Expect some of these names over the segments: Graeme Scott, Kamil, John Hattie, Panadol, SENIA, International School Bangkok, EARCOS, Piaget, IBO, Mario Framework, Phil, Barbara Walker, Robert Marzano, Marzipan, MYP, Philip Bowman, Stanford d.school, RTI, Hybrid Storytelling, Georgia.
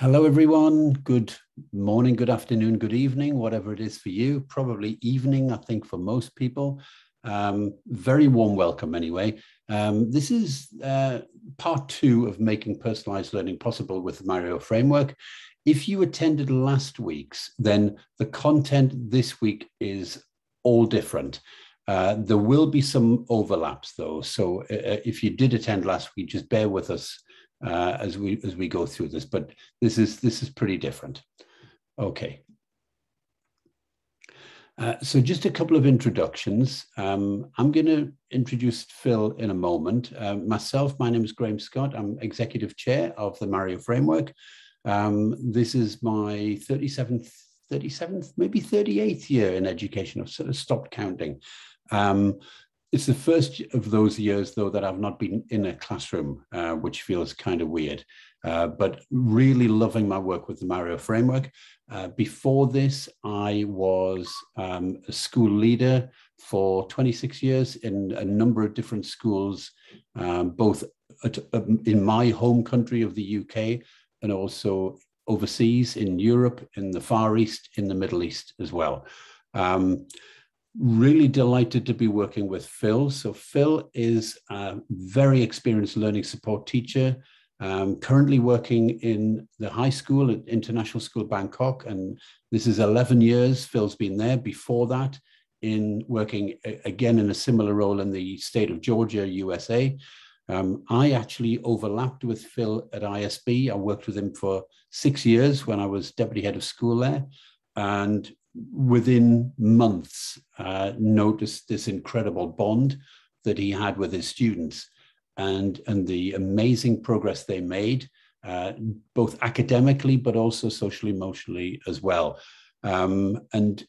Hello, everyone. Good morning, good afternoon, good evening, whatever it is for you. Probably evening, I think, for most people. Very warm welcome, anyway. This is part two of Making Personalized Learning Possible with the Mario Framework. If you attended last week's, then the content this week is all different. There will be some overlaps, though. So if you did attend last week, just bear with us as we go through this, but this is pretty different. Okay. So just a couple of introductions. I'm going to introduce Phil in a moment. My name is Graeme Scott. I'm Executive Chair of the Mario Framework. This is my 37th, maybe 38th year in education. I've sort of stopped counting. It's the first of those years, though, that I've not been in a classroom, which feels kind of weird, but really loving my work with the Mario Framework. Before this, I was a school leader for 26 years in a number of different schools, both in my home country of the UK and also overseas in Europe, in the Far East, in the Middle East as well. Really delighted to be working with Phil. So Phil is a very experienced learning support teacher, currently working in the high school at International School Bangkok. And this is 11 years Phil's been there. Before that, in working again in a similar role in the state of Georgia, USA. I actually overlapped with Phil at ISB. I worked with him for 6 years when I was deputy head of school there. And within months, noticed this incredible bond that he had with his students and the amazing progress they made, both academically, but also socially, emotionally as well. And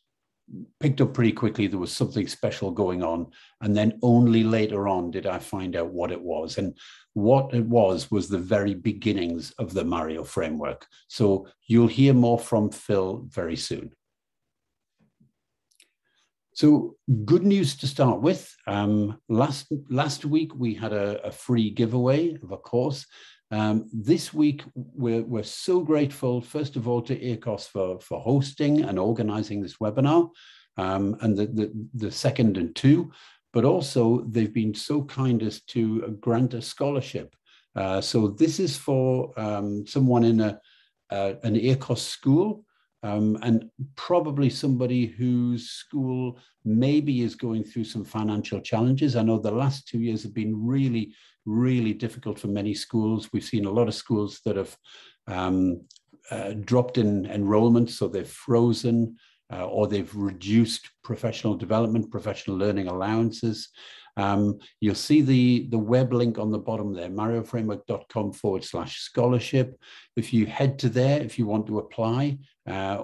picked up pretty quickly there was something special going on. And then only later on did I find out what it was. And what it was the very beginnings of the Mario Framework. So you'll hear more from Phil very soon. So good news to start with. Last week, we had a free giveaway of a course. This week, we're so grateful, first of all, to EARCOS for hosting and organizing this webinar, and the second and two, but also they've been so kind as to grant a scholarship. So this is for someone in an EARCOS school, and probably somebody whose school maybe is going through some financial challenges. I know the last 2 years have been really, really difficult for many schools. We've seen a lot of schools that have dropped in enrollment, so they've frozen or they've reduced professional development, professional learning allowances. You'll see the web link on the bottom there, marioframework.com/scholarship. If you head to there, if you want to apply,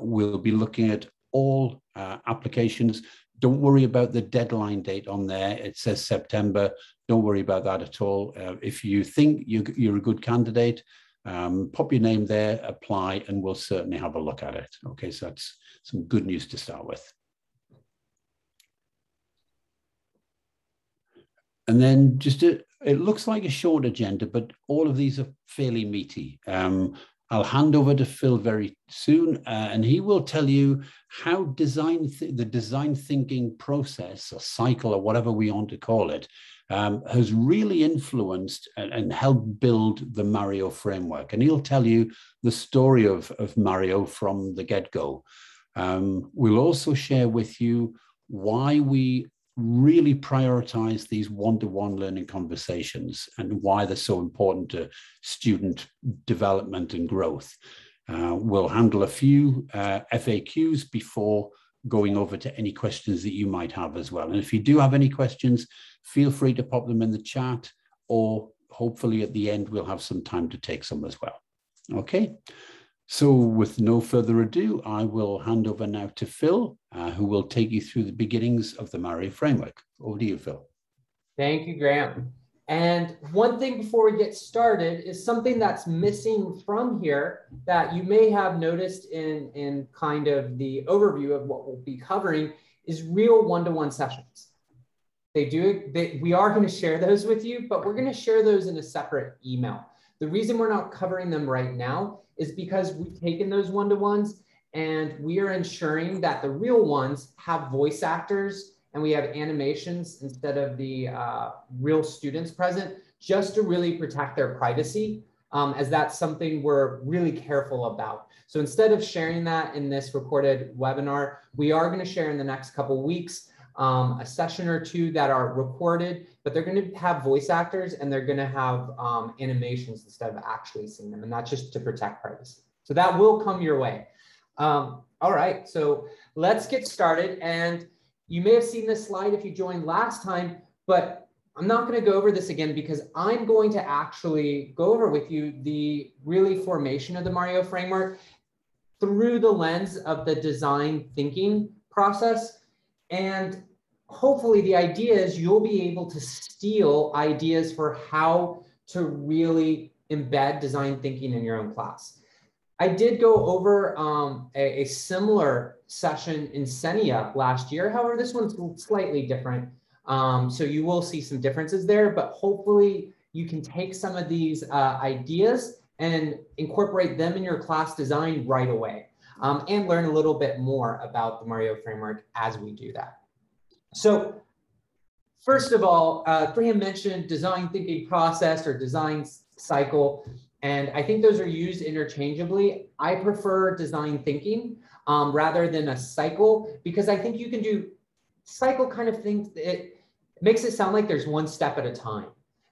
we'll be looking at all applications. Don't worry about the deadline date on there. It says September. Don't worry about that at all. If you think you're a good candidate, pop your name there, apply, and we'll certainly have a look at it. Okay, so that's some good news to start with. And then just, it looks like a short agenda, but all of these are fairly meaty. I'll hand over to Phil very soon, and he will tell you how the design thinking process or cycle or whatever we want to call it has really influenced and helped build the Mario Framework. And he'll tell you the story of Mario from the get-go. We'll also share with you why we really prioritize these one-to-one learning conversations and why they're so important to student development and growth. We'll handle a few FAQs before going over to any questions that you might have as well. And if you do have any questions, feel free to pop them in the chat, or hopefully at the end, we'll have some time to take some as well. Okay, so with no further ado, I will hand over now to Phil, who will take you through the beginnings of the Mario Framework. Over to you, Phil. Thank you, Graeme. And one thing before we get started is something that's missing from here that you may have noticed in kind of the overview of what we'll be covering is real one-to-one sessions. We are going to share those with you, but we're going to share those in a separate email. The reason we're not covering them right now is because we've taken those one-to-ones and we are ensuring that the real ones have voice actors and we have animations instead of the real students present, just to really protect their privacy, as that's something we're really careful about. So instead of sharing that in this recorded webinar, we are going to share in the next couple weeks a session or two that are recorded, but they're going to have voice actors and they're going to have animations instead of actually seeing them. And that's just to protect privacy. So that will come your way. All right, so let's get started. And you may have seen this slide if you joined last time, but I'm not going to go over this again because I'm going to actually go over with you the really formation of the Mario framework through the lens of the design thinking process. And hopefully the idea is you'll be able to steal ideas for how to really embed design thinking in your own class. I did go over a similar session in SENIA last year. However, this one's slightly different. So you will see some differences there, but hopefully you can take some of these ideas and incorporate them in your class design right away. And learn a little bit more about the Mario framework as we do that. So first of all, Graeme mentioned design thinking process or design cycle, and I think those are used interchangeably. I prefer design thinking rather than a cycle, because I think you can do cycle kind of things. It makes it sound like there's one step at a time.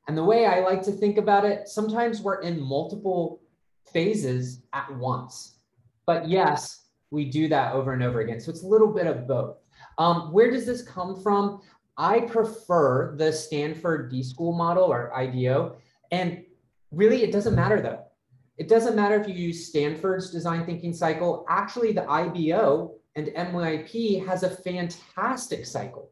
And the way I like to think about it, sometimes we're in multiple phases at once. But yes, we do that over and over again. So it's a little bit of both. Where does this come from? I prefer the Stanford d.school model or IBO. And really, it doesn't matter though. It doesn't matter if you use Stanford's design thinking cycle. Actually, the IBO and MYP has a fantastic cycle.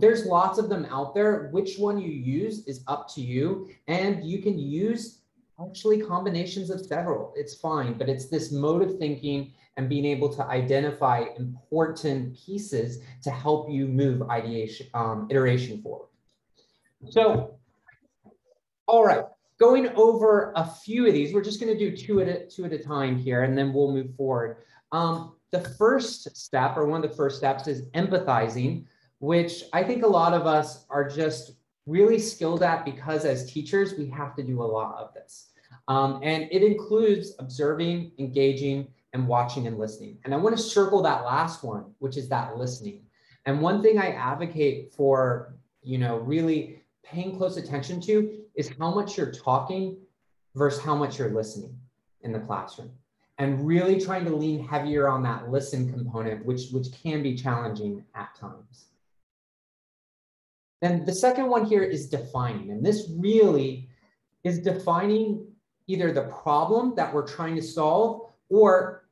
There's lots of them out there. Which one you use is up to you. And you can use actually combinations of several, it's fine, but it's this mode of thinking and being able to identify important pieces to help you move ideation, iteration forward. So, all right, going over a few of these, we're just gonna do two at a time here, and then we'll move forward. The first step, or one of the first steps, is empathizing, which I think a lot of us are just really skilled at because as teachers, we have to do a lot of this. And it includes observing, engaging, and watching and listening. And I want to circle that last one, which is that listening. And one thing I advocate for, you know, really paying close attention to is how much you're talking versus how much you're listening in the classroom. And really trying to lean heavier on that listen component, which can be challenging at times. Then the second one here is defining, and this really is defining either the problem that we're trying to solve or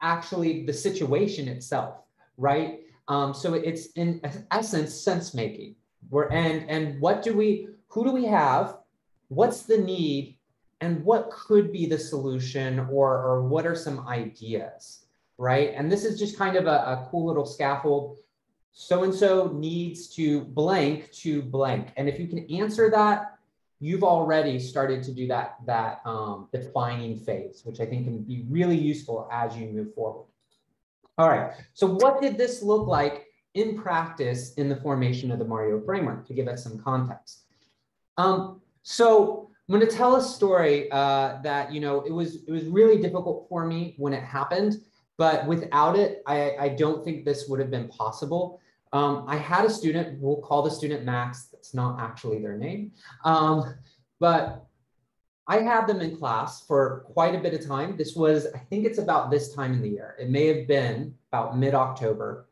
actually the situation itself, right? So it's in essence sense making. And what do we, who do we have? What's the need, and what could be the solution, or what are some ideas, right? And this is just kind of a cool little scaffold. So-and-so needs to blank. And if you can answer that, you've already started to do that defining phase, which I think can be really useful as you move forward. All right, so what did this look like in practice in the formation of the Mario framework to give us some context? So I'm gonna tell a story that, you know, it was really difficult for me when it happened, but without it, I don't think this would have been possible. I had a student, we'll call the student Max, that's not actually their name, but I had them in class for quite a bit of time. This was, I think it's about this time in the year. It may have been about mid-October.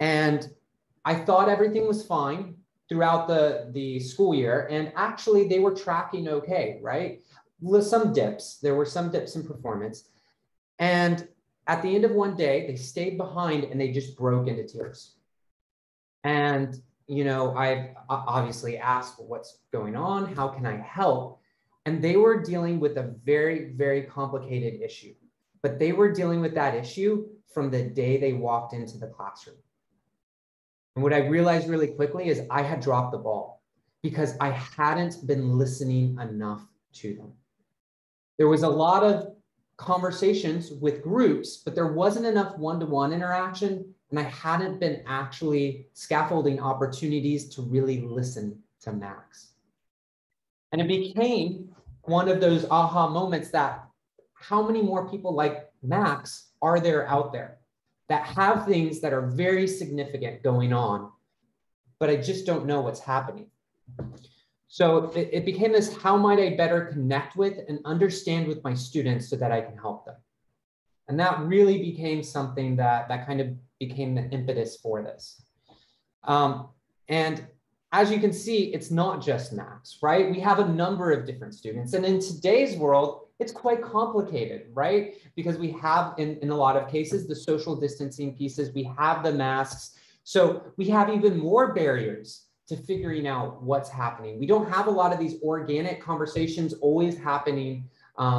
And I thought everything was fine throughout the school year. And actually they were tracking okay, right? Some dips, there were some dips in performance. And at the end of one day, they stayed behind and they just broke into tears. And, you know, I obviously asked, well, what's going on? How can I help? And they were dealing with a very, very complicated issue, but they were dealing with that issue from the day they walked into the classroom. And what I realized really quickly is I had dropped the ball because I hadn't been listening enough to them. There was a lot of conversations with groups, but there wasn't enough one-to-one interaction, and I hadn't been actually scaffolding opportunities to really listen to Max. And it became one of those aha moments that how many more people like Max are there out there that have things that are very significant going on, but I just don't know what's happening. So it became this, how might I better connect with and understand with my students so that I can help them? And that really became something that kind of became the impetus for this. And as you can see, it's not just Max, right? We have a number of different students. And in today's world, it's quite complicated, right? Because we have, in a lot of cases, the social distancing pieces, we have the masks. So we have even more barriers to figuring out what's happening. We don't have a lot of these organic conversations always happening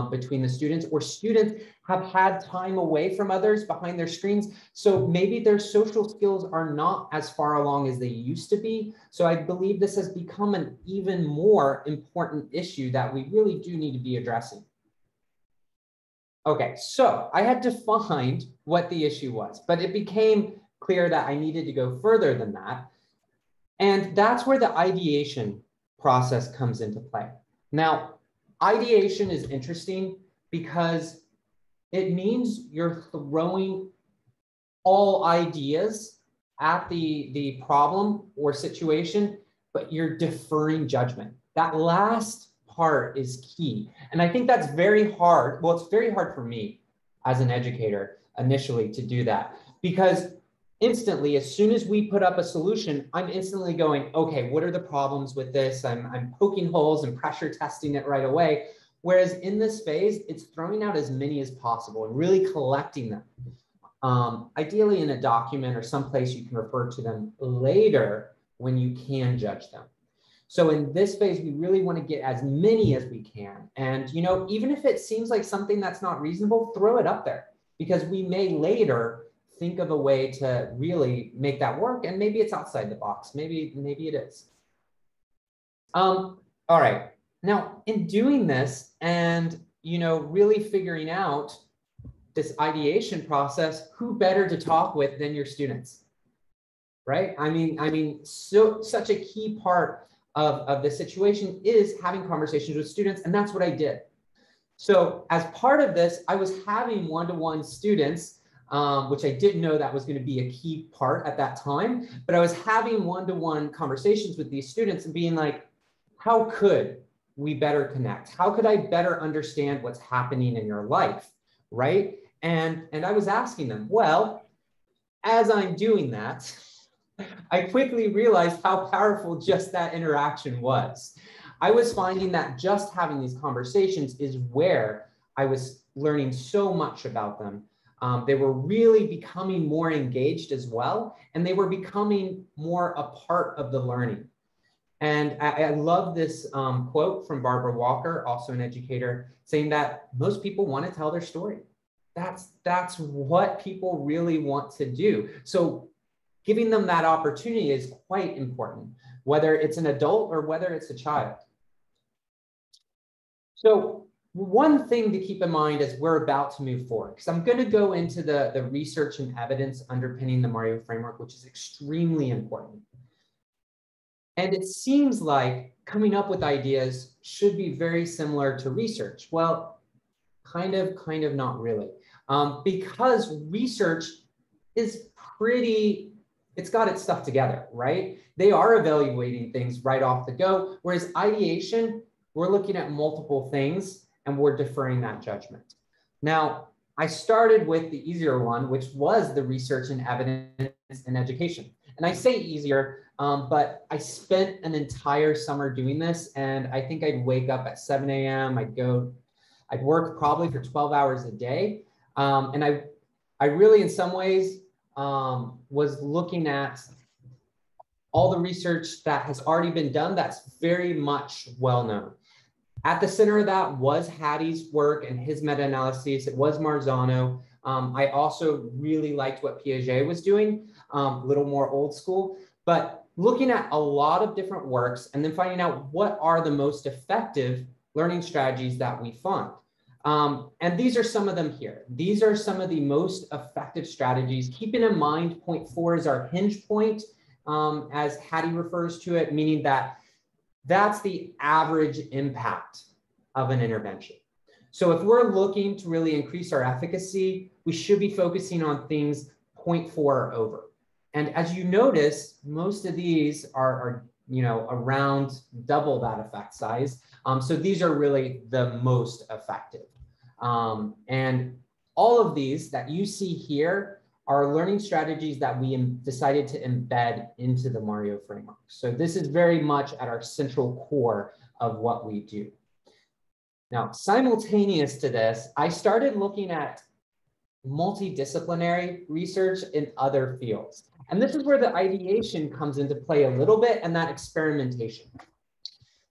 between the students, or students have had time away from others behind their screens. So maybe their social skills are not as far along as they used to be. So I believe this has become an even more important issue that we really do need to be addressing. Okay, so I had defined what the issue was, but it became clear that I needed to go further than that. And that's where the ideation process comes into play. Now, ideation is interesting because it means you're throwing all ideas at the problem or situation, but you're deferring judgment. That last part is key. And I think that's very hard. Well, it's very hard for me as an educator initially to do that, because instantly, as soon as we put up a solution, I'm instantly going, okay, what are the problems with this? I'm poking holes and pressure testing it right away. Whereas in this phase, it's throwing out as many as possible and really collecting them. Ideally in a document or someplace you can refer to them later when you can judge them. So in this phase, we really want to get as many as we can. And you know, even if it seems like something that's not reasonable, throw it up there, because we may later think of a way to really make that work. And maybe it's outside the box. Maybe it is. All right. Now, in doing this and, you know, really figuring out this ideation process, who better to talk with than your students, right? I mean, such a key part of the situation is having conversations with students. And that's what I did. So as part of this, I was having one-to-one students, which I didn't know that was going to be a key part at that time, but I was having one-to-one conversations with these students and being like, how could we better connect? How could I better understand what's happening in your life, right? And I was asking them, well, as I'm doing that, I quickly realized how powerful just that interaction was. I was finding that just having these conversations is where I was learning so much about them. They were really becoming more engaged as well, and they were becoming more a part of the learning. And I love this quote from Barbara Walker, also an educator, saying that most people want to tell their story. That's what people really want to do. So giving them that opportunity is quite important, whether it's an adult or whether it's a child. So one thing to keep in mind as we're about to move forward, because I'm going to go into the research and evidence underpinning the Mario framework, which is extremely important. And it seems like coming up with ideas should be very similar to research. Well, kind of not really, because research is it's got its stuff together, right? They are evaluating things right off the go, whereas ideation, we're looking at multiple things, and we're deferring that judgment. Now, I started with the easier one, which was the research and evidence in education. And I say easier, but I spent an entire summer doing this. And I think I'd wake up at 7 a.m. I'd work probably for 12 hours a day. And I really, in some ways, was looking at all the research that has already been done that's very much well known. At the center of that was Hattie's work and his meta-analyses. It was Marzano. I also really liked what Piaget was doing, a little more old school, but looking at a lot of different works and then finding out what are the most effective learning strategies that we fund. And these are some of them here. These are some of the most effective strategies. Keeping in mind, point four is our hinge point, as Hattie refers to it, meaning that that's the average impact of an intervention. So if we're looking to really increase our efficacy, we should be focusing on things 0.4 or over. And as you notice, most of these are you know, around double that effect size. So these are really the most effective. And all of these that you see here are learning strategies that we decided to embed into the Mario framework. So this is very much at our central core of what we do. Now, simultaneous to this, I started looking at multidisciplinary research in other fields. And this is where the ideation comes into play a little bit, and that experimentation.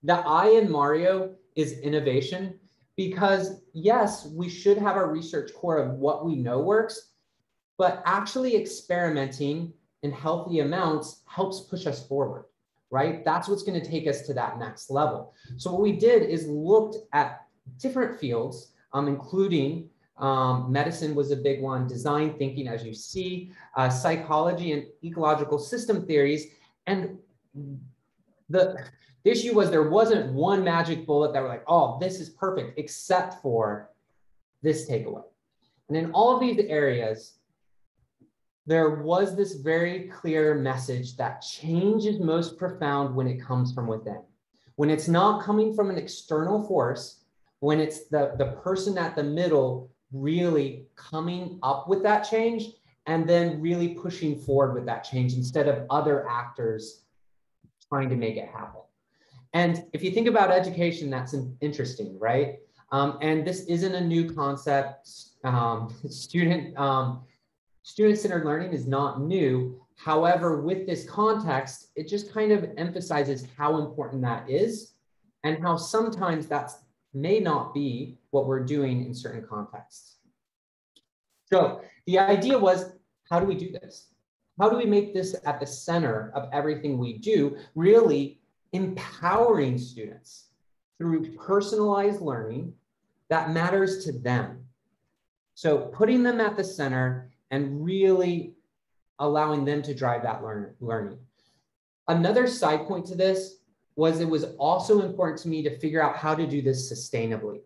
The I in Mario is innovation, because yes, we should have our research core of what we know works, but actually experimenting in healthy amounts helps push us forward, right? That's what's going to take us to that next level. So what we did is looked at different fields, including medicine was a big one, design thinking, as you see, psychology and ecological system theories. And the issue was there wasn't one magic bullet that were like, oh, this is perfect, except for this takeaway. And in all of these areas, there was this very clear message that change is most profound when it comes from within. When it's not coming from an external force, when it's the person at the middle really coming up with that change and then really pushing forward with that change instead of other actors trying to make it happen. And if you think about education, that's interesting, right? And this isn't a new concept. Student-centered learning is not new. However, with this context, it just kind of emphasizes how important that is and how sometimes that may not be what we're doing in certain contexts. So the idea was, how do we do this? How do we make this at the center of everything we do, really empowering students through personalized learning that matters to them? So putting them at the center and really allowing them to drive that learning. Another side point to this was it was also important to me to figure out how to do this sustainably.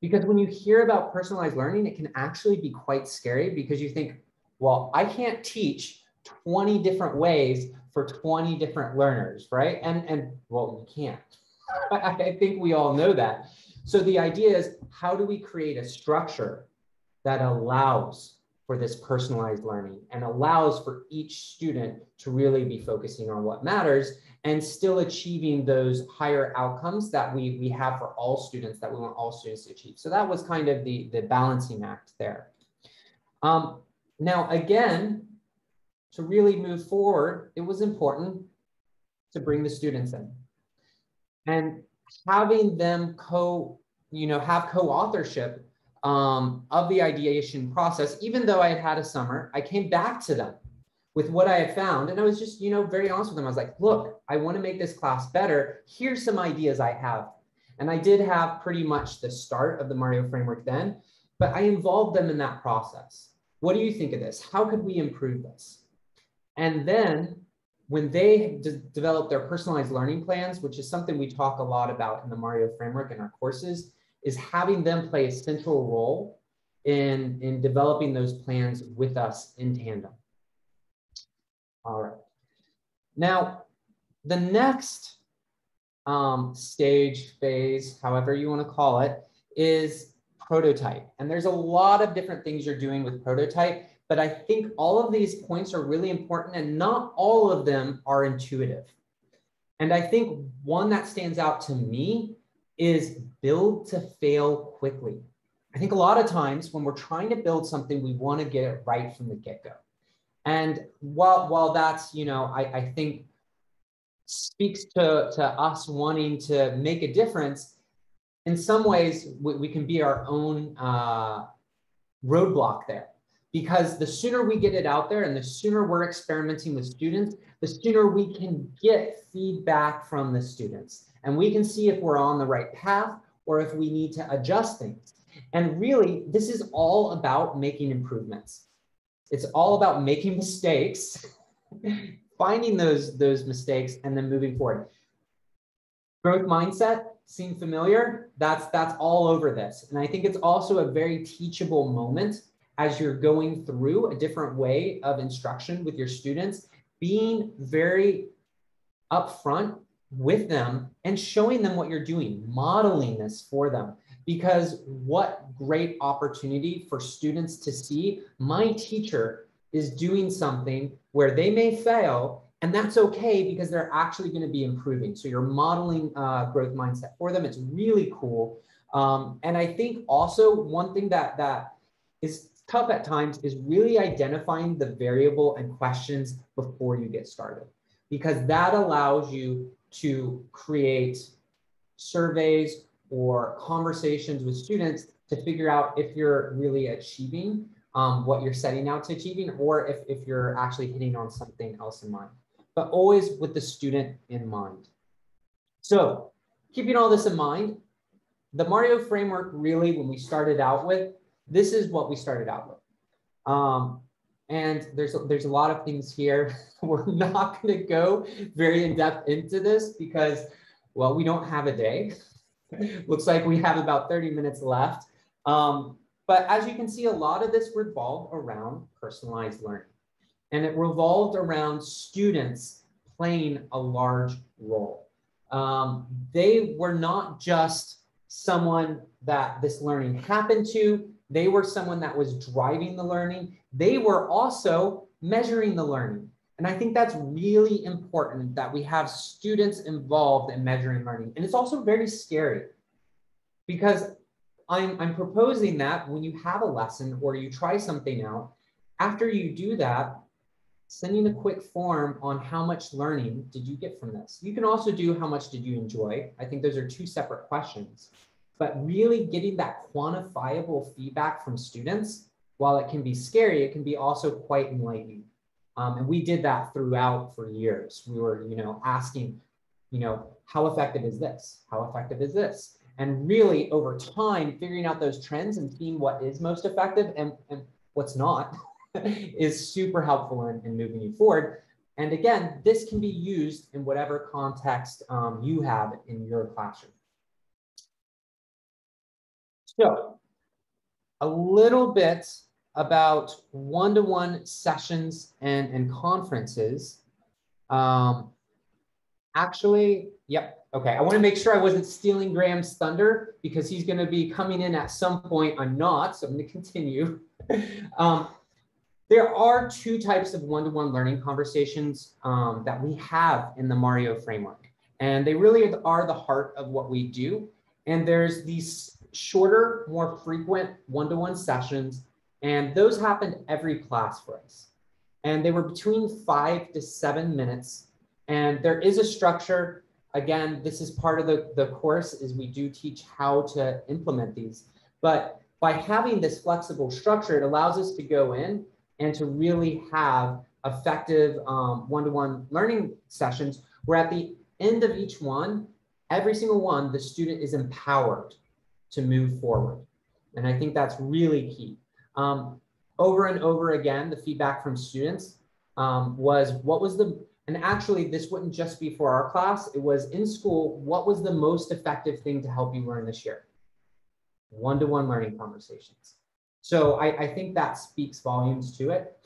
Because when you hear about personalized learning, it can actually be quite scary because you think, well, I can't teach 20 different ways for 20 different learners, right? And well, you can't. I think we all know that. So the idea is, how do we create a structure that allows for this personalized learning and allows for each student to really be focusing on what matters and still achieving those higher outcomes that we have for all students, that we want all students to achieve. So that was kind of the balancing act there. Now, again, to really move forward, it was important to bring the students in and having them have co-authorship of the ideation process. Even though I had a summer, I came back to them with what I had found. And I was just, very honest with them. I was like, look, I want to make this class better. Here's some ideas I have. And I did have pretty much the start of the Mario framework then, but I involved them in that process. What do you think of this? How could we improve this? And then when they developed their personalized learning plans, which is something we talk a lot about in the Mario framework in our courses, is having them play a central role in developing those plans with us in tandem. All right. Now, the next stage, phase, however you want to call it, is prototype. And there's a lot of different things you're doing with prototype, but I think all of these points are really important and not all of them are intuitive. And I think one that stands out to me is build to fail quickly. I think a lot of times when we're trying to build something, we want to get it right from the get-go. And while that's, I think speaks to us wanting to make a difference, in some ways we can be our own roadblock there. Because the sooner we get it out there and the sooner we're experimenting with students, the sooner we can get feedback from the students. And we can see if we're on the right path or if we need to adjust things. And really, this is all about making improvements. It's all about making mistakes, finding those mistakes, and then moving forward. Growth mindset, seem familiar? That's all over this. And I think it's also a very teachable moment as you're going through a different way of instruction with your students, being very upfront with them and showing them what you're doing, modeling this for them. Because what great opportunity for students to see my teacher is doing something where they may fail, and that's okay because they're actually going to be improving. So you're modeling growth mindset for them. It's really cool. And I think also one thing that is tough at times is really identifying the variable and questions before you get started, because that allows you to create surveys or conversations with students to figure out if you're really achieving what you're setting out to achieving, or if you're actually hitting on something else in mind, but always with the student in mind. So keeping all this in mind, the Mario framework really, when we started out with, this is what we started out with. And there's a lot of things here. We're not gonna go very in depth into this because, well, we don't have a day. Looks like we have about 30 minutes left. But as you can see, a lot of this revolved around personalized learning. And it revolved around students playing a large role. They were not just someone that this learning happened to. They were someone that was driving the learning. They were also measuring the learning. And I think that's really important that we have students involved in measuring learning. And it's also very scary because I'm proposing that when you have a lesson or you try something out, after you do that, sending a quick form on how much learning did you get from this. You can also do how much did you enjoy. I think those are two separate questions, but really getting that quantifiable feedback from students, while it can be scary, it can be also quite enlightening. And we did that throughout for years. We were, asking, how effective is this? How effective is this? And really over time, figuring out those trends and seeing what is most effective and what's not is super helpful in moving you forward. And again, this can be used in whatever context you have in your classroom. So a little bit about one-to-one sessions and conferences. Actually, yep, okay. I want to make sure I wasn't stealing Graeme's thunder because he's going to be coming in at some point. I'm not, so I'm going to continue. There are two types of one-to-one learning conversations that we have in the Mario framework, and they really are the heart of what we do. And there's these shorter, more frequent one-to-one sessions, and those happened every class for us. And they were between 5 to 7 minutes. And there is a structure. Again, this is part of the course is we do teach how to implement these. But by having this flexible structure, it allows us to go in and to really have effective one-to-one learning sessions where at the end of each one, every single one, the student is empowered to move forward. And I think that's really key. Over and over again, the feedback from students was what was the, and actually this wouldn't just be for our class, it was in school, what was the most effective thing to help you learn this year? One-to-one learning conversations. So I think that speaks volumes to it.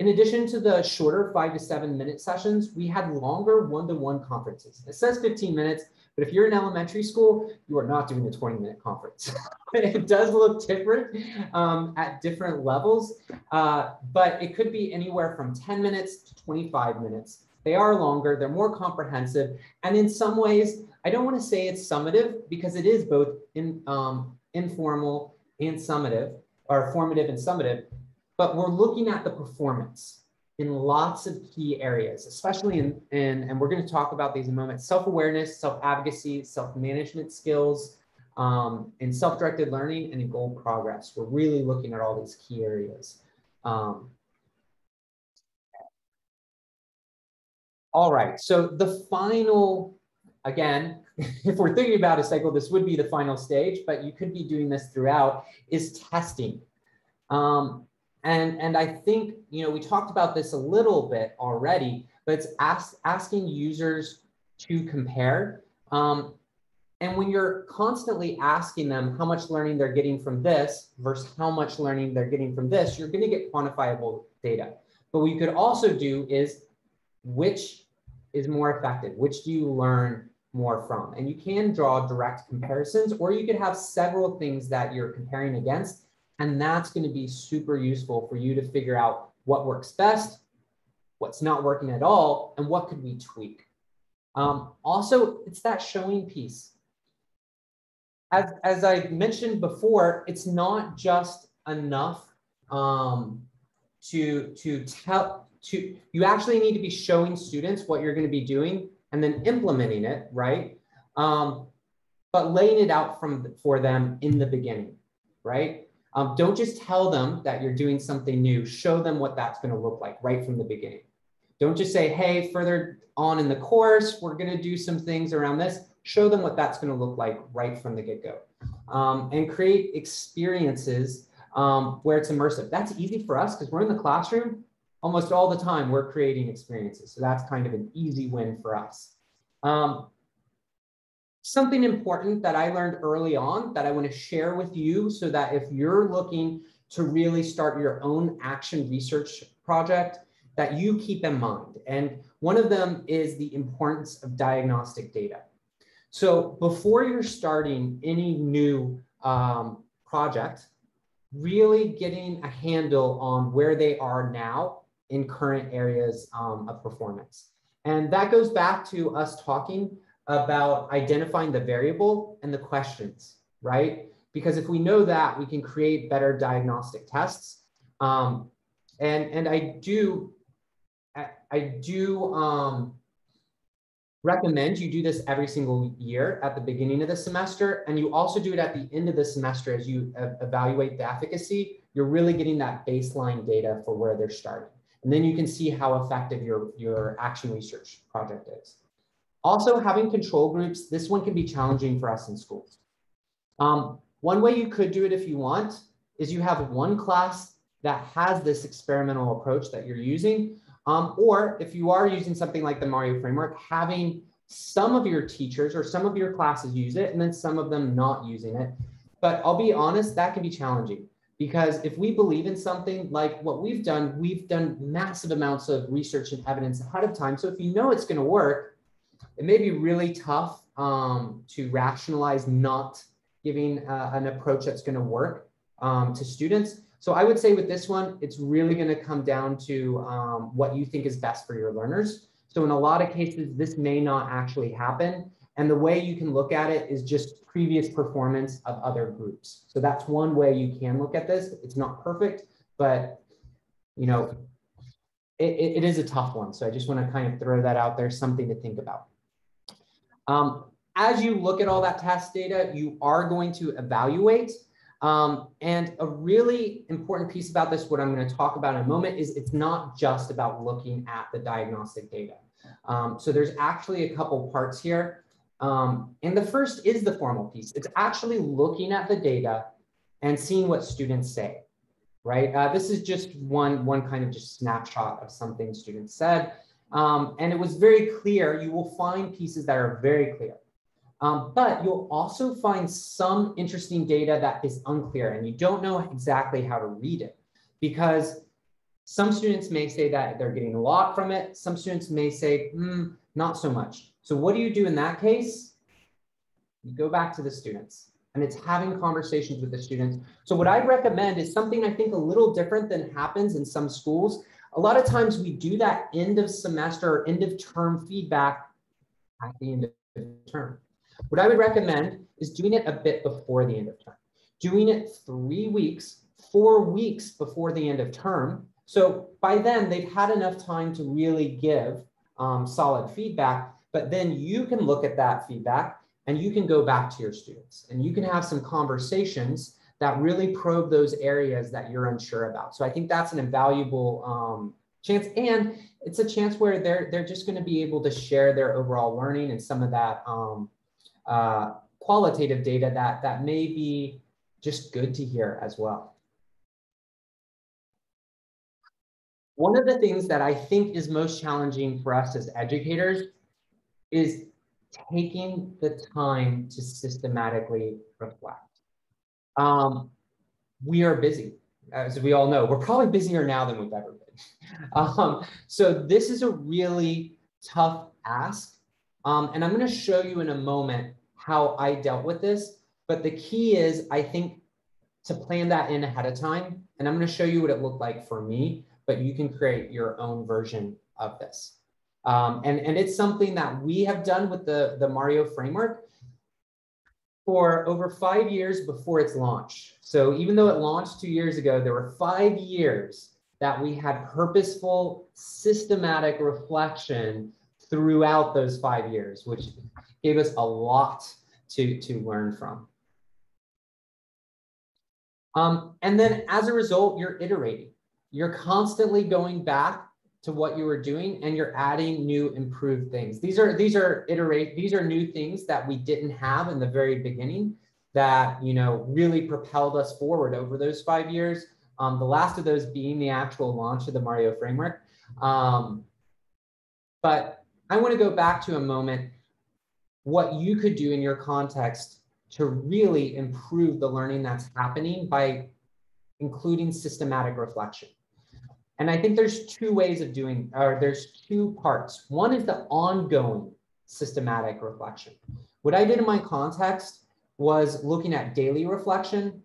In addition to the shorter 5 to 7 minute sessions, we had longer one-to-one conferences. It says 15 minutes, but if you're in elementary school, you are not doing a 20-minute conference. It does look different at different levels, but it could be anywhere from 10 minutes to 25 minutes. They are longer, they're more comprehensive. And in some ways, I don't want to say it's summative because it is both in, informal and summative, or formative and summative, but we're looking at the performance in lots of key areas, especially and we're going to talk about these in a moment, self-awareness, self-advocacy, self-management skills, in self-directed learning and in goal progress. We're really looking at all these key areas. All right, so the final, again, if we're thinking about a cycle, this would be the final stage, but you could be doing this throughout, is testing. And I think, you know, we talked about this a little bit already, but it's asking users to compare. And when you're constantly asking them how much learning they're getting from this versus how much learning they're getting from this, you're going to get quantifiable data. But what you could also do is which is more effective, which do you learn more from? And you can draw direct comparisons, or you could have several things that you're comparing against. And that's going to be super useful for you to figure out what works best, what's not working at all, and what could we tweak. Also, it's that showing piece. As I mentioned before, it's not just enough you actually need to be showing students what you're going to be doing and then implementing it, right? But laying it out for them in the beginning, right? Don't just tell them that you're doing something new. Show them what that's going to look like right from the beginning. Don't just say, hey, further on in the course, we're going to do some things around this. Show them what that's going to look like right from the get-go. And create experiences where it's immersive. That's easy for us because we're in the classroom almost all the time. We're creating experiences. So that's kind of an easy win for us. Something important that I learned early on that I want to share with you so that if you're looking to really start your own action research project, that you keep in mind. And one of them is the importance of diagnostic data. So before you're starting any new project, really getting a handle on where they are now in current areas of performance. And that goes back to us talking about identifying the variable and the questions, right? Because if we know that, we can create better diagnostic tests. And I do recommend you do this every single year at the beginning of the semester, and you also do it at the end of the semester as you evaluate the efficacy. You're really getting that baseline data for where they're starting, and then you can see how effective your action research project is. Also, having control groups, this one can be challenging for us in schools. One way you could do it if you want is you have one class that has this experimental approach that you're using. Or if you are using something like the Mario Framework, having some of your teachers or some of your classes use it and then some of them not using it. But I'll be honest, that can be challenging because if we believe in something like what we've done massive amounts of research and evidence ahead of time. So if you know it's going to work, it may be really tough to rationalize not giving an approach that's going to work to students. So I would say with this one, it's really going to come down to what you think is best for your learners. So in a lot of cases, this may not actually happen. And the way you can look at it is just previous performance of other groups. So that's one way you can look at this. It's not perfect, but you know, it is a tough one. So I just want to kind of throw that out there, something to think about. As you look at all that test data, you are going to evaluate. And a really important piece about this, what I'm going to talk about in a moment, is it's not just about looking at the diagnostic data. So there's actually a couple parts here. And the first is the formal piece. It's actually looking at the data and seeing what students say, right? This is just one kind of just snapshot of something students said. And it was very clear. You will find pieces that are very clear. But you'll also find some interesting data that is unclear and you don't know exactly how to read it, because some students may say that they're getting a lot from it. Some students may say, not so much. So what do you do in that case? You go back to the students, and it's having conversations with the students. So what I recommend is something I think a little different than happens in some schools. A lot of times we do that end of semester or end of term feedback at the end of the term. What I would recommend is doing it a bit before the end of term, doing it 3 weeks, 4 weeks before the end of term. So by then they've had enough time to really give solid feedback, but then you can look at that feedback and you can go back to your students and you can have some conversations that really probe those areas that you're unsure about. So I think that's an invaluable chance. And it's a chance where they're just going to be able to share their overall learning and some of that qualitative data that may be just good to hear as well. One of the things that I think is most challenging for us as educators is taking the time to systematically reflect. We are busy, as we all know. We're probably busier now than we've ever been. So this is a really tough ask. And I'm going to show you in a moment how I dealt with this. But the key is, I think, to plan that in ahead of time. And I'm going to show you what it looked like for me, but you can create your own version of this. And it's something that we have done with the Mario Framework for over 5 years before its launch. So even though it launched 2 years ago, there were 5 years that we had purposeful, systematic reflection throughout those 5 years, which gave us a lot to learn from. And then as a result, you're iterating. You're constantly going back to what you were doing, and you're adding new, improved things. These are new things that we didn't have in the very beginning that, you know, really propelled us forward over those 5 years. The last of those being the actual launch of the Mario Framework. But I want to go back to a moment what you could do in your context to really improve the learning that's happening by including systematic reflection. And I think there's two ways of doing, or there's two parts. One is the ongoing systematic reflection. What I did in my context was looking at daily reflection,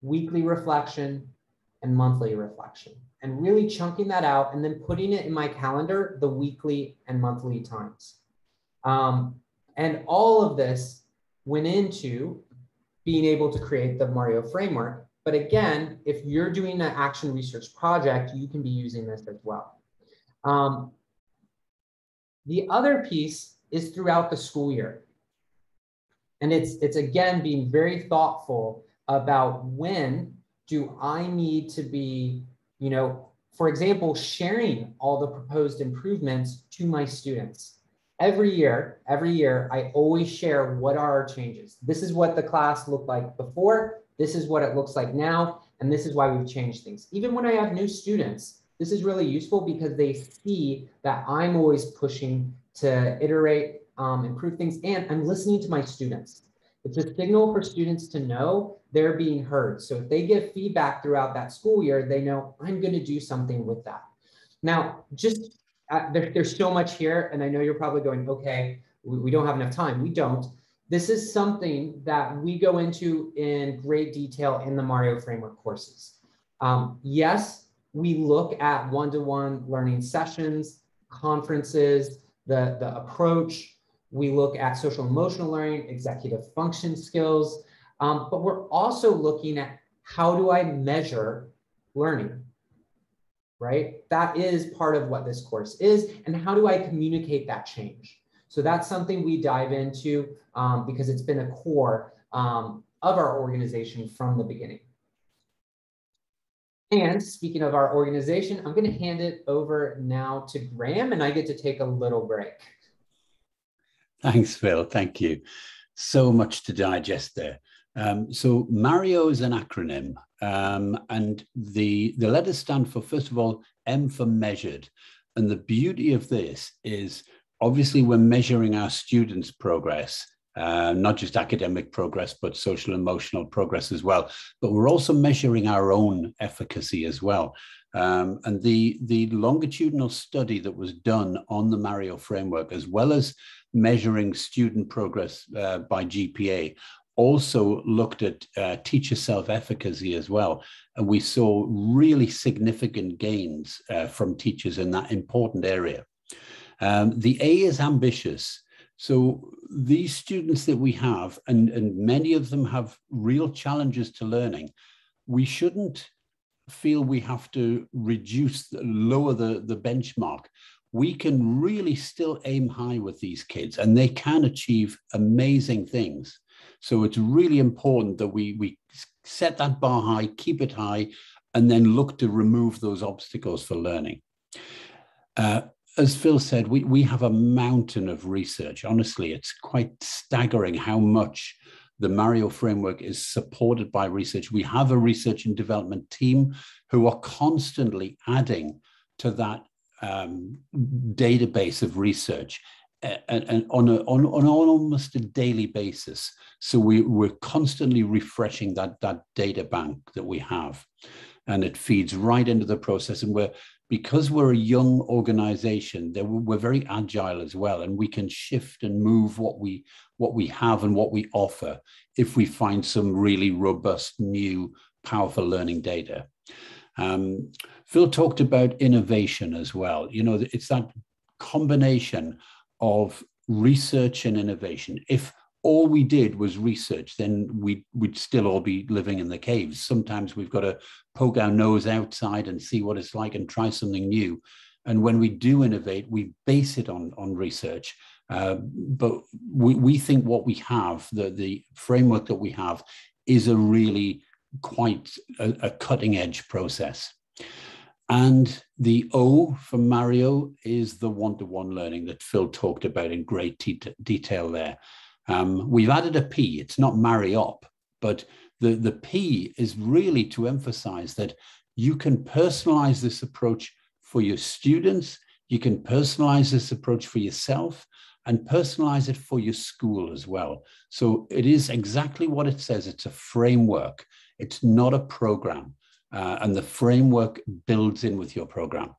weekly reflection, and monthly reflection, and really chunking that out and then putting it in my calendar, the weekly and monthly times. And all of this went into being able to create the Mario Framework. But again, if you're doing an action research project, you can be using this as well. The other piece is throughout the school year. And it's again, being very thoughtful about when do I need to be, you know, for example, sharing all the proposed improvements to my students. Every year, I always share what are our changes. This is what the class looked like before. This is what it looks like now, and this is why we've changed things. Even when I have new students, this is really useful because they see that I'm always pushing to iterate, improve things, and I'm listening to my students. It's a signal for students to know they're being heard. So if they give feedback throughout that school year, they know I'm going to do something with that. Now, just there's so much here, and I know you're probably going, okay, we don't have enough time. We don't. This is something that we go into in great detail in the Mario Framework courses. Yes, we look at one-to-one learning sessions, conferences, the approach. We look at social emotional learning, executive function skills, but we're also looking at how do I measure learning, right? That is part of what this course is, and how do I communicate that change? So that's something we dive into because it's been a core of our organization from the beginning. And speaking of our organization, I'm going to hand it over now to Graeme, and I get to take a little break. Thanks, Phil. Thank you. So much to digest there. So Mario is an acronym, and the letters stand for, first of all, M for measured. And the beauty of this is, obviously, we're measuring our students' progress, not just academic progress, but social emotional progress as well. But we're also measuring our own efficacy as well. And the longitudinal study that was done on the Mario Framework, as well as measuring student progress by GPA, also looked at teacher self-efficacy as well. And we saw really significant gains from teachers in that important area. The A is ambitious. So these students that we have, and many of them have real challenges to learning, we shouldn't feel we have to lower the benchmark. We can really still aim high with these kids, and they can achieve amazing things. So it's really important that we set that bar high, keep it high, and then look to remove those obstacles for learning. as Phil said, we have a mountain of research. Honestly, it's quite staggering how much the Mario Framework is supported by research. We have a research and development team who are constantly adding to that database of research and on almost a daily basis. So we're constantly refreshing that data bank that we have, and it feeds right into the process. And because we're a young organization, we're very agile as well, and we can shift and move what we have and what we offer if we find some really robust, new, powerful learning data. Phil talked about innovation as well. You know, it's that combination of research and innovation. If all we did was research, then we'd still all be living in the caves. Sometimes we've got to poke our nose outside and see what it's like and try something new. And when we do innovate, we base it on research. But we think what we have, the framework that we have, is a really quite a cutting edge process. And the O for Mario is the one-to-one learning that Phil talked about in great detail there. We've added a P. It's not marry up, but the P is really to emphasize that you can personalize this approach for your students, you can personalize this approach for yourself, and personalize it for your school as well. So it is exactly what it says. It's a framework. It's not a program. And the framework builds in with your program.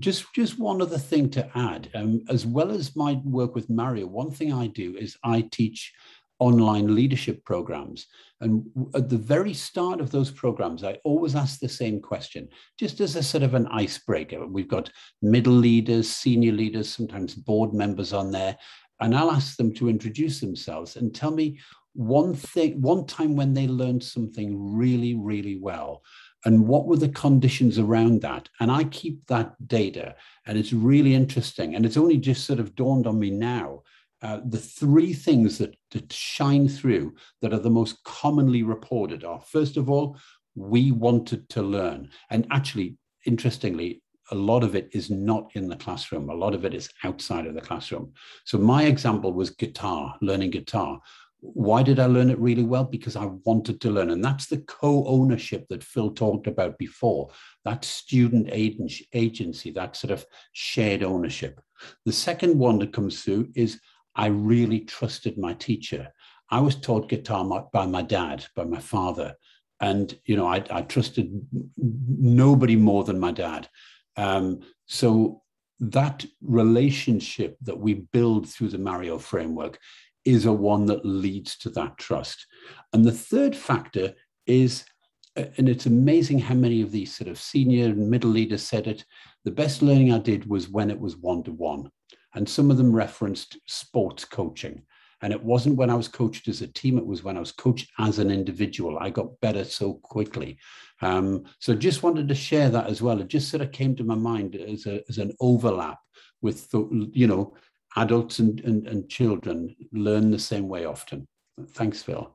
Just one other thing to add, as well as my work with Mario, one thing I do is I teach online leadership programs. And at the very start of those programs, I always ask the same question, just as a sort of an icebreaker. We've got middle leaders, senior leaders, sometimes board members on there. And I'll ask them to introduce themselves and tell me one time when they learned something really, really well, and what were the conditions around that. And I keep that data, and it's really interesting. And it's only just sort of dawned on me now, the three things that shine through that are the most commonly reported are, first of all, we wanted to learn. And actually, interestingly, a lot of it is not in the classroom. A lot of it is outside of the classroom. So my example was guitar, learning guitar. Why did I learn it really well? Because I wanted to learn. And that's the co-ownership that Phil talked about before, that student agency, that sort of shared ownership. The second one that comes through is I really trusted my teacher. I was taught guitar by my dad, by my father. And, you know, I trusted nobody more than my dad. So that relationship that we build through the Mario Framework is a one that leads to that trust. And the third factor is, and it's amazing how many of these sort of senior and middle leaders said it, the best learning I did was when it was one-to-one. And some of them referenced sports coaching. And it wasn't when I was coached as a team, it was when I was coached as an individual. I got better so quickly. So just wanted to share that as well. It just sort of came to my mind as an overlap with, you know, adults and children learn the same way often. Thanks, Phil.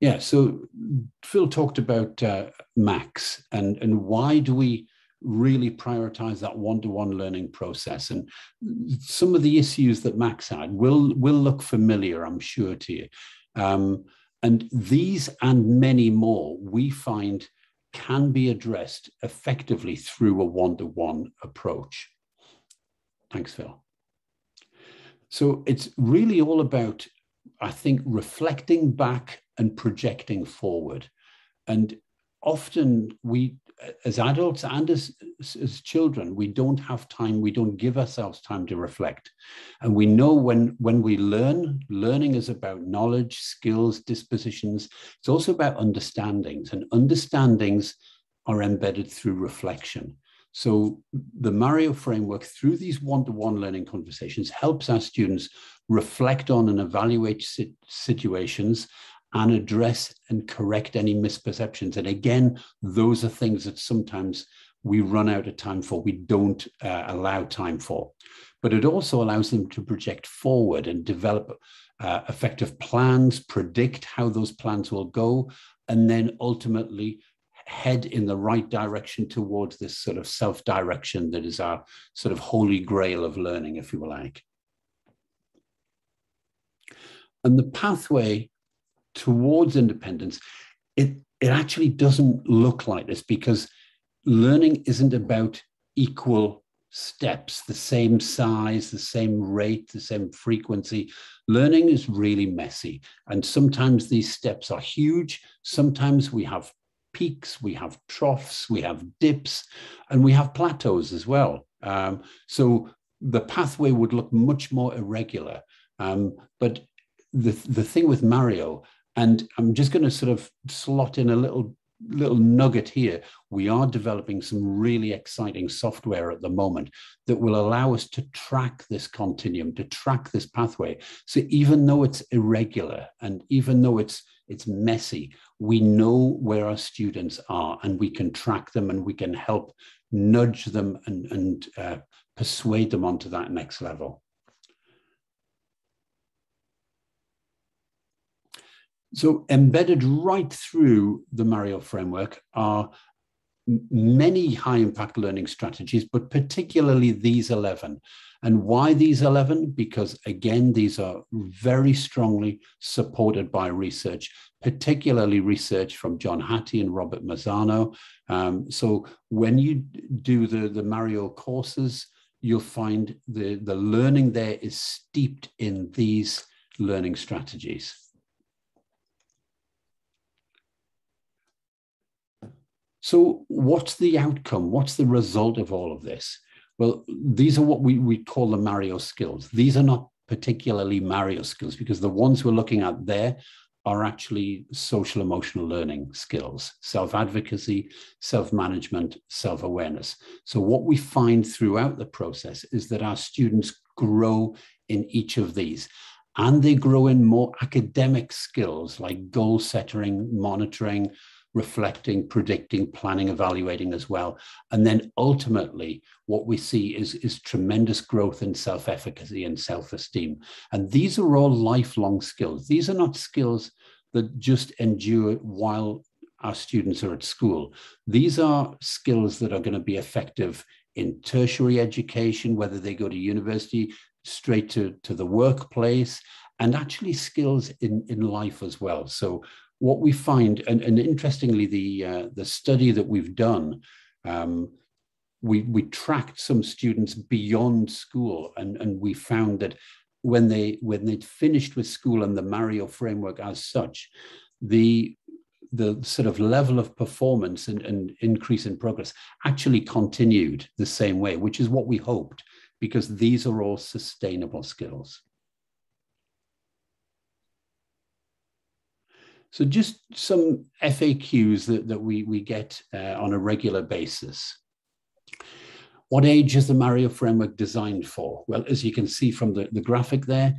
Yeah, so Phil talked about Max and why do we really prioritize that one-to-one learning process, and some of the issues that Max had will look familiar, I'm sure, to you. And these and many more we find can be addressed effectively through a one-to-one approach. Thanks, Phil. So it's really all about, I think, reflecting back and projecting forward. And often we, as adults and as children, we don't have time, we don't give ourselves time to reflect. And we know when we learn, learning is about knowledge, skills, dispositions. It's also about understandings, and understandings are embedded through reflection. So the Mario Framework, through these one-to-one learning conversations, helps our students reflect on and evaluate situations and address and correct any misperceptions. And again, those are things that sometimes we run out of time for, we don't allow time for. But it also allows them to project forward and develop effective plans, predict how those plans will go, and then ultimately head in the right direction towards this sort of self-direction that is our sort of holy grail of learning, if you like. And the pathway towards independence, it actually doesn't look like this, because learning isn't about equal steps, the same size, the same rate, the same frequency. Learning is really messy. And sometimes these steps are huge. Sometimes we have peaks, we have troughs, we have dips, and we have plateaus as well. So the pathway would look much more irregular. But the thing with Mario, and I'm just going to sort of slot in a little nugget here, we are developing some really exciting software at the moment that will allow us to track this continuum, to track this pathway. So even though it's irregular and even though it's messy, we know where our students are, and we can track them, and we can help nudge them and persuade them onto that next level. So embedded right through the Mario framework are many high impact learning strategies, but particularly these 11. And why these 11? Because again, these are very strongly supported by research, particularly research from John Hattie and Robert Marzano. So when you do the Mario courses, you'll find the learning there is steeped in these learning strategies. So what's the outcome? What's the result of all of this? Well, these are what we call the Mario skills. These are not particularly Mario skills, because the ones we're looking at there are actually social emotional learning skills, self-advocacy, self-management, self-awareness. So what we find throughout the process is that our students grow in each of these. And they grow in more academic skills like goal setting, monitoring, reflecting, predicting, planning, evaluating as well. And then ultimately, what we see is tremendous growth in self-efficacy and self-esteem. And these are all lifelong skills. These are not skills that just endure while our students are at school. These are skills that are going to be effective in tertiary education, whether they go to university, straight to the workplace, and actually skills in life as well. So what we find, and interestingly, the study that we've done, we tracked some students beyond school, and we found that when they'd finished with school and the Mario framework as such, the sort of level of performance and increase in progress actually continued the same way, which is what we hoped, because these are all sustainable skills. So just some FAQs that we get on a regular basis. What age is the Mario framework designed for? Well, as you can see from the graphic there,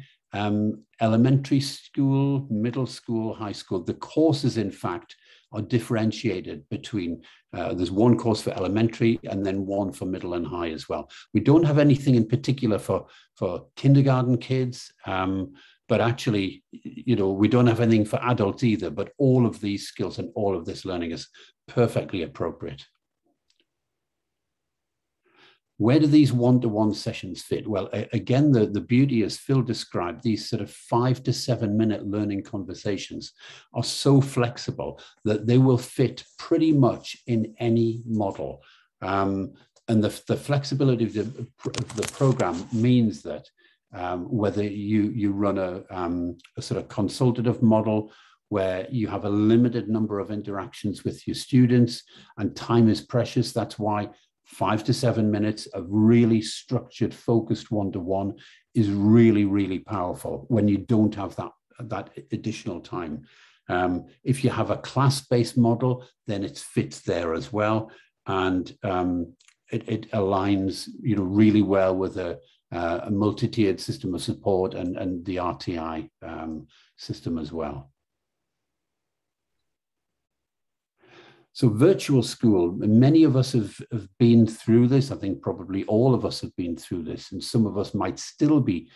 elementary school, middle school, high school, the courses in fact are differentiated between, there's one course for elementary and then one for middle and high as well. We don't have anything in particular for kindergarten kids, but actually, you know, we don't have anything for adults either, but all of these skills and all of this learning is perfectly appropriate. Where do these one-to-one sessions fit? Well, again, the beauty, as Phil described, these sort of 5 to 7 minute learning conversations are so flexible that they will fit pretty much in any model. And the flexibility of the program means that whether you run a sort of consultative model where you have a limited number of interactions with your students and time is precious, that's why 5 to 7 minutes of really structured, focused one-to-one is really, really powerful when you don't have that additional time. If you have a class-based model, then it fits there as well, and it aligns, you know, really well with a multi-tiered system of support and the RTI system as well. So virtual school, many of us have been through this. I think probably all of us have been through this, and some of us might still be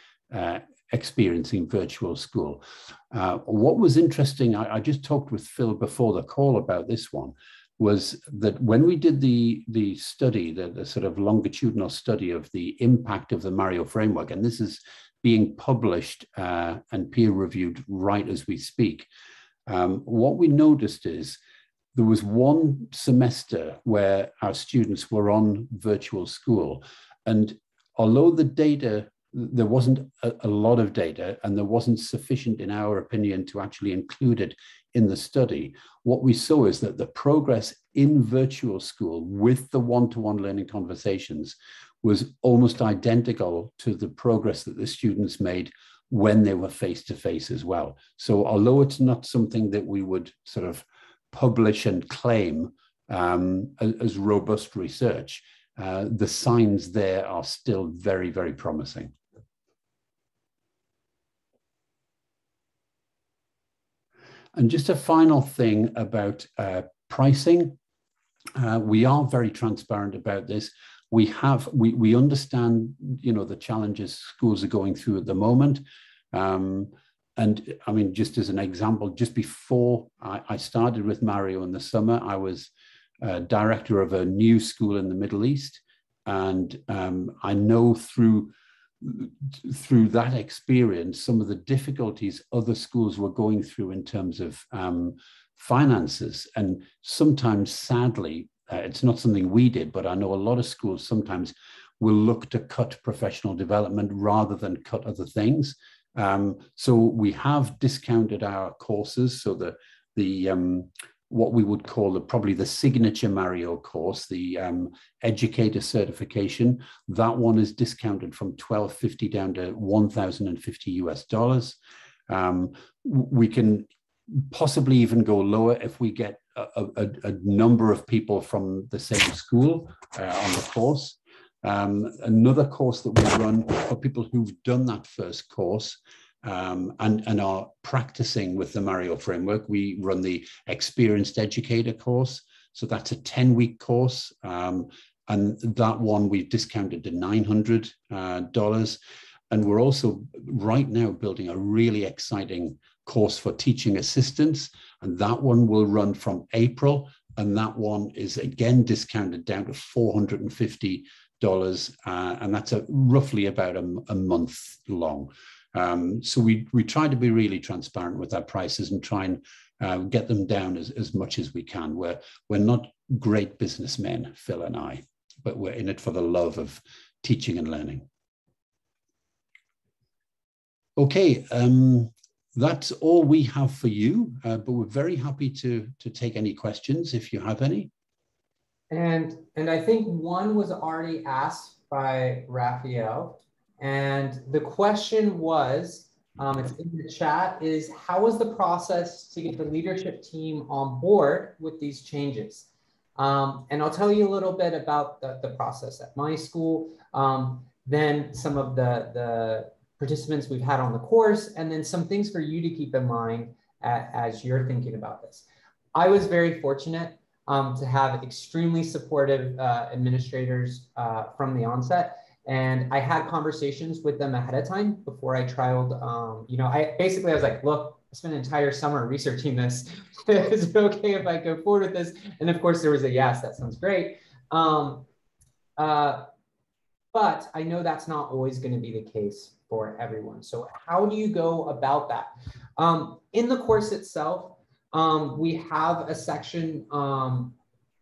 experiencing virtual school. What was interesting, I just talked with Phil before the call about this one, was that when we did the study, the sort of longitudinal study of the impact of the Mario framework, and this is being published and peer-reviewed right as we speak, what we noticed is there was one semester where our students were on virtual school. And although the data, there wasn't a lot of data, and there wasn't sufficient, in our opinion, to actually include it in the study, what we saw is that the progress in virtual school with the one-to-one learning conversations was almost identical to the progress that the students made when they were face-to-face as well. So although it's not something that we would sort of publish and claim as robust research, the signs there are still very, very promising. And just a final thing about pricing. We are very transparent about this. We understand, you know, the challenges schools are going through at the moment. And I mean, just as an example, just before I started with Mario in the summer, I was director of a new school in the Middle East. And I know through that experience, some of the difficulties other schools were going through in terms of finances. And sometimes, sadly, it's not something we did, but I know a lot of schools sometimes will look to cut professional development rather than cut other things. So we have discounted our courses. So what we would call probably the signature Mario course, the educator certification, that one is discounted from $1,250 down to $1,050 US. We can possibly even go lower if we get a number of people from the same school on the course. Another course that we run for people who've done that first course and are practicing with the Mario framework, we run the experienced educator course. So that's a 10-week course. And that one we've discounted to $900. And we're also right now building a really exciting course for teaching assistants. And that one will run from April. And that one is again discounted down to $450. And that's roughly about a month long. So we try to be really transparent with our prices and try and get them down as much as we can. We're not great businessmen, Phil and I, but we're in it for the love of teaching and learning. Okay, that's all we have for you, but we're very happy to take any questions if you have any. And I think one was already asked by Raphael. And the question was, it's in the chat, is how was the process to get the leadership team on board with these changes? And I'll tell you a little bit about the process at my school, then some of the participants we've had on the course, and then some things for you to keep in mind as you're thinking about this. I was very fortunate to have extremely supportive administrators from the onset. And I had conversations with them ahead of time before I trialed, you know, I was like, look, I spent an entire summer researching this. Is it okay if I go forward with this? And of course there was a yes, that sounds great. But I know that's not always going to be the case for everyone. So how do you go about that? In the course itself, we have a section on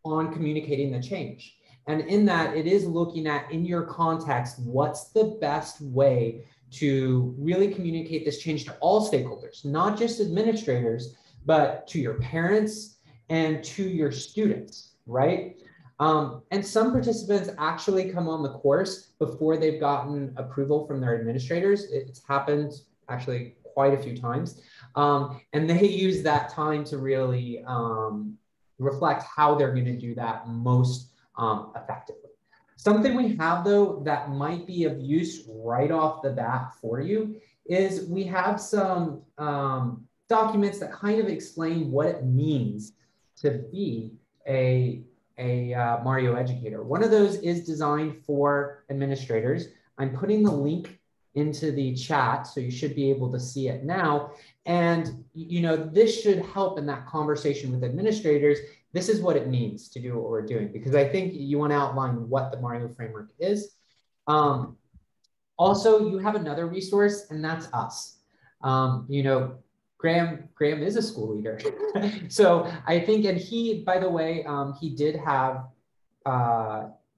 communicating the change. And in that, it is looking at, in your context, what's the best way to really communicate this change to all stakeholders, not just administrators, but to your parents and to your students, right? And some participants actually come on the course before they've gotten approval from their administrators. It's happened actually quite a few times. And they use that time to really reflect how they're going to do that most effectively. Something we have though that might be of use right off the bat for you is we have some documents that kind of explain what it means to be a Mario educator. One of those is designed for administrators. I'm putting the link into the chat, so you should be able to see it now. And you know, this should help in that conversation with administrators this is what it means to do what we're doing, because I think you want to outline what the Mario framework is. Also, you have another resource, and that's us. You know, Graeme is a school leader. So I think, and he, by the way, he did have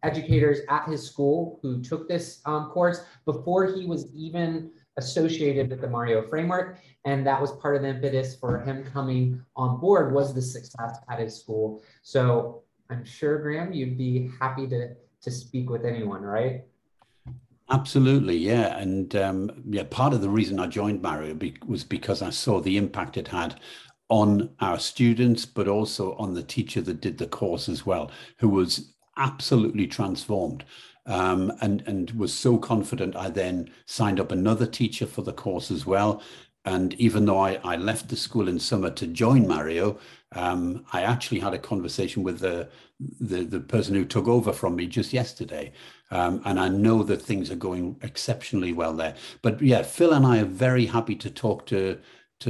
educators at his school who took this course before he was even associated with the Mario framework. And that was part of the impetus for him coming on board, was the success at his school. So I'm sure, Graeme, you'd be happy to speak with anyone, right? Absolutely, yeah. And yeah, part of the reason I joined Mario was because I saw the impact it had on our students, but also on the teacher that did the course as well, who was absolutely transformed. And was so confident, I then signed up another teacher for the course as well. And even though I left the school in summer to join Mario, I actually had a conversation with the person who took over from me just yesterday. And I know that things are going exceptionally well there. But yeah, Phil and I are very happy to talk to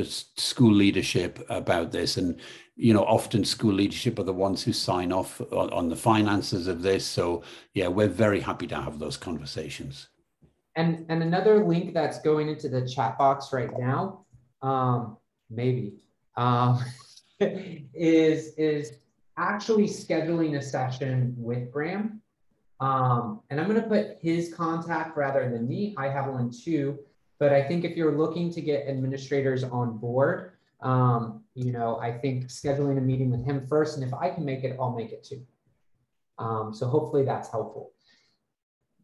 school leadership about this. And, you know, often school leadership are the ones who sign off on the finances of this. So yeah, we're very happy to have those conversations. And another link that's going into the chat box right now, is actually scheduling a session with Graeme. And I'm going to put his contact rather than me. I have one too. But I think if you're looking to get administrators on board, you know, I think scheduling a meeting with him first, and if I can make it, I'll make it too. So hopefully that's helpful.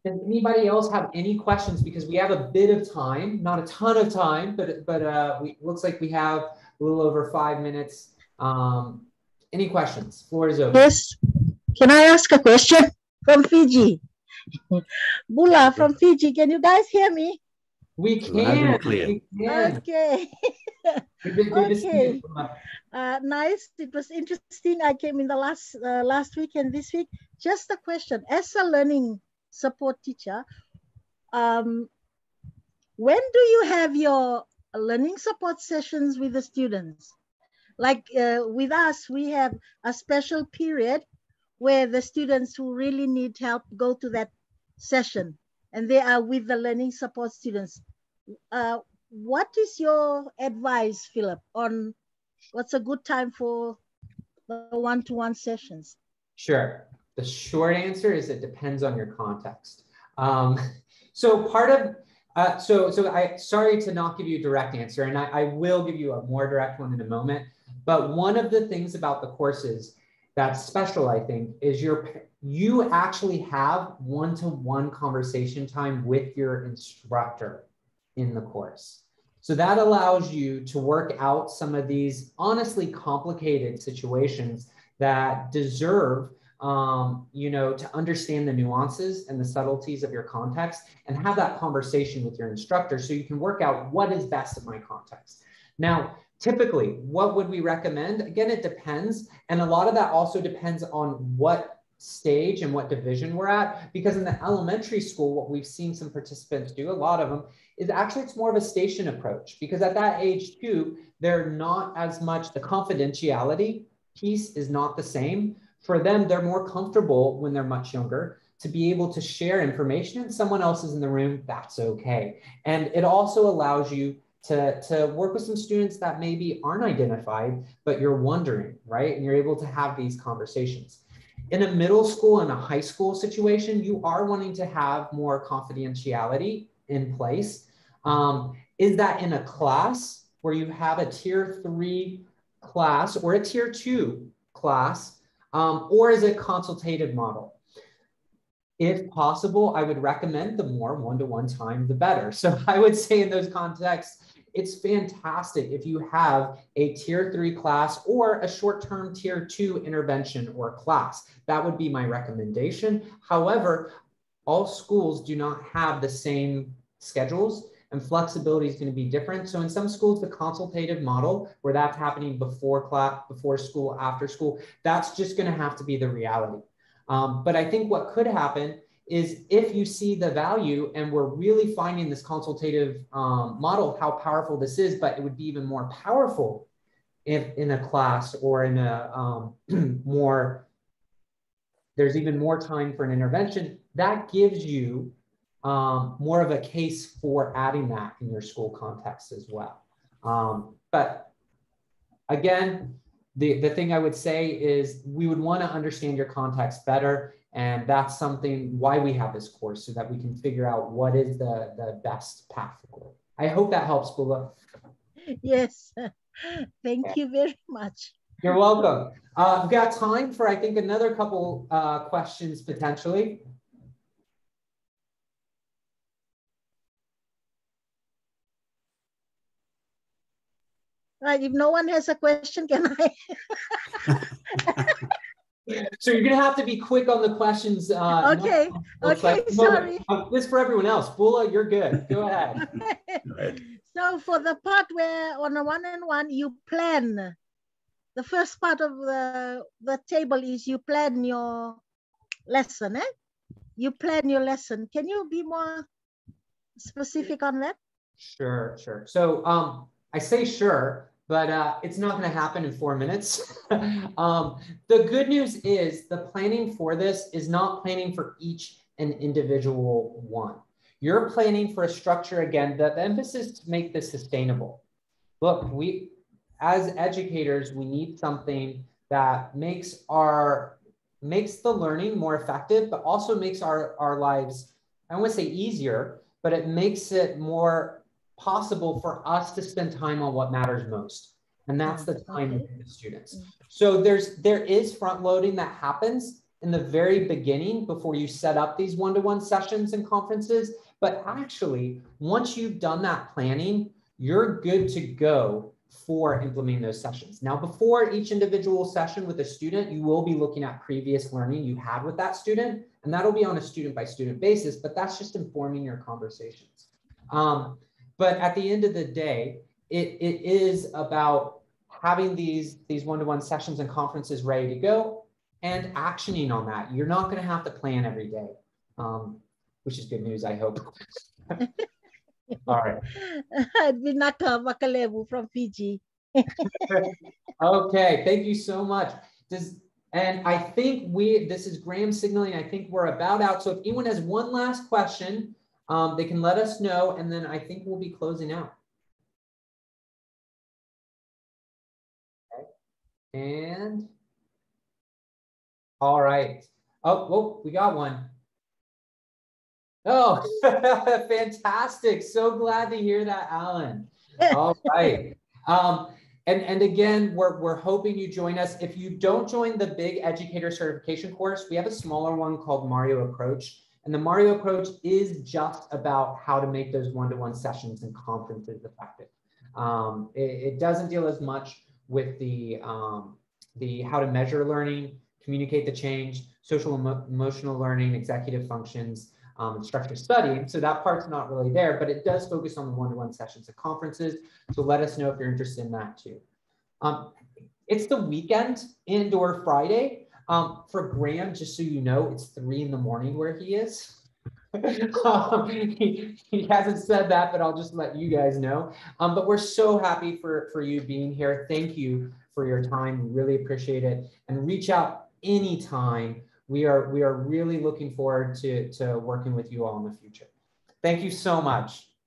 Does anybody else have any questions? Because we have a bit of time, not a ton of time, but we looks like we have a little over 5 minutes. Any questions? Floor is open. Yes. Can I ask a question from Fiji? Bula from Fiji, can you guys hear me? We can. We can. Okay. Okay. Nice. It was interesting. I came in the last week and this week. Just a question. As a learning support teacher, when do you have your learning support sessions with the students? Like with us, we have a special period where the students who really need help go to that session, and they are with the learning support students. What is your advice, Philip, on what's a good time for the one-to-one sessions? Sure. The short answer is it depends on your context. So part of, so I, sorry to not give you a direct answer, and I will give you a more direct one in a moment, but one of the things about the courses that's special, I think, is you actually have one-to-one conversation time with your instructor in the course. So that allows you to work out some of these honestly complicated situations that deserve, you know, to understand the nuances and the subtleties of your context and have that conversation with your instructor so you can work out what is best in my context. Now, typically, what would we recommend? Again, it depends. And a lot of that also depends on what stage and what division we're at, because in the elementary school, what we've seen some participants do, a lot of them, is actually it's more of a station approach, because at that age too, they're not as much, the confidentiality piece is not the same. For them, they're more comfortable when they're much younger to be able to share information and someone else is in the room, that's okay. And it also allows you to work with some students that maybe aren't identified, but you're wondering, right? And you're able to have these conversations. In a middle school and a high school situation, you are wanting to have more confidentiality in place. Is that in a class where you have a tier 3 class or a tier 2 class, or is it a consultative model? If possible, I would recommend the more one-to-one time, the better. So I would say in those contexts, it's fantastic if you have a tier 3 class or a short-term tier 2 intervention or class. That would be my recommendation. However, all schools do not have the same schedules and flexibility is going to be different. So in some schools, the consultative model where that's happening before class, before school, after school, that's just going to have to be the reality. But I think what could happen is if you see the value and we're really finding this consultative model, how powerful this is, but it would be even more powerful in a class or in a there's even more time for an intervention, that gives you more of a case for adding that in your school context as well. But again, the thing I would say is we would want to understand your context better. And that's something why we have this course, so that we can figure out what is the best path forward. I hope that helps, Bula. Yes, thank you very much. You're welcome. We've got time for, I think, another couple questions potentially. Right, if no one has a question, can I? So you're going to have to be quick on the questions. Okay, okay, sorry. This is for everyone else. Bula, you're good. Go ahead. Okay. So for the part where on a one-on-one you plan, the first part of the table is you plan your lesson. Eh? You plan your lesson. Can you be more specific on that? Sure, sure. So I say sure, but it's not going to happen in 4 minutes. The good news is the planning for this is not planning for each and individual one. You're planning for a structure, again, that the emphasis to make this sustainable. Look, we, as educators, we need something that makes our, makes the learning more effective, but also makes our lives, I don't want to say easier, but it makes it more possible for us to spend time on what matters most. And that's the time with the students. So there is front loading that happens in the very beginning before you set up these one-to-one sessions and conferences. But actually, once you've done that planning, you're good to go for implementing those sessions. Now, before each individual session with a student, you will be looking at previous learning you had with that student, and that'll be on a student-by-student basis, but that's just informing your conversations. But at the end of the day, it is about having these one-to-one sessions and conferences ready to go and actioning on that. You're not going to have to plan every day, which is good news, I hope. All right. Vinaka Makalevu from Fiji. Okay, thank you so much. And I think this is Graeme signaling, I think we're about out. So if anyone has one last question, they can let us know, and then I think we'll be closing out. Okay. And all right. Oh, whoa, we got one. Oh, fantastic. So glad to hear that, Alan. All right. And again, we're hoping you join us. If you don't join the big educator certification course, we have a smaller one called Mario Approach. And the Mario Approach is just about how to make those one-to-one sessions and conferences effective. It doesn't deal as much with the how to measure learning, communicate the change, social emotional learning, executive functions, structured study. So that part's not really there, but it does focus on the one-to-one sessions and conferences. So let us know if you're interested in that too. It's the weekend and/or Friday. For Graeme, just so you know, it's 3 in the morning where he is. He hasn't said that, but I'll just let you guys know. But we're so happy for you being here. Thank you for your time. We really appreciate it. And reach out anytime. We are really looking forward to working with you all in the future. Thank you so much.